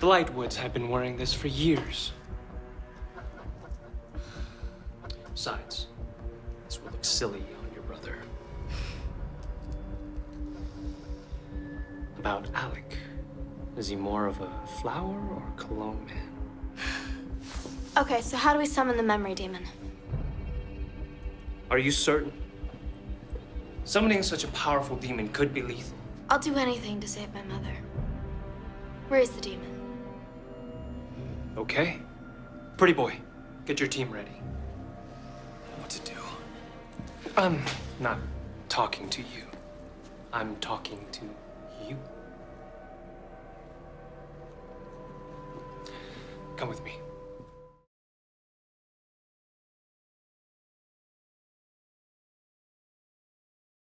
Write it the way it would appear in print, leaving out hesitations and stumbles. The Lightwoods have been wearing this for years. Besides, this will look silly on your brother. About Alec, is he more of a flower or a cologne man? Okay, so how do we summon the memory demon? Are you certain? Summoning such a powerful demon could be lethal. I'll do anything to save my mother. Where is the demon? Okay. Pretty boy, get your team ready. What to do? I'm not talking to you. I'm talking to you. Come with me.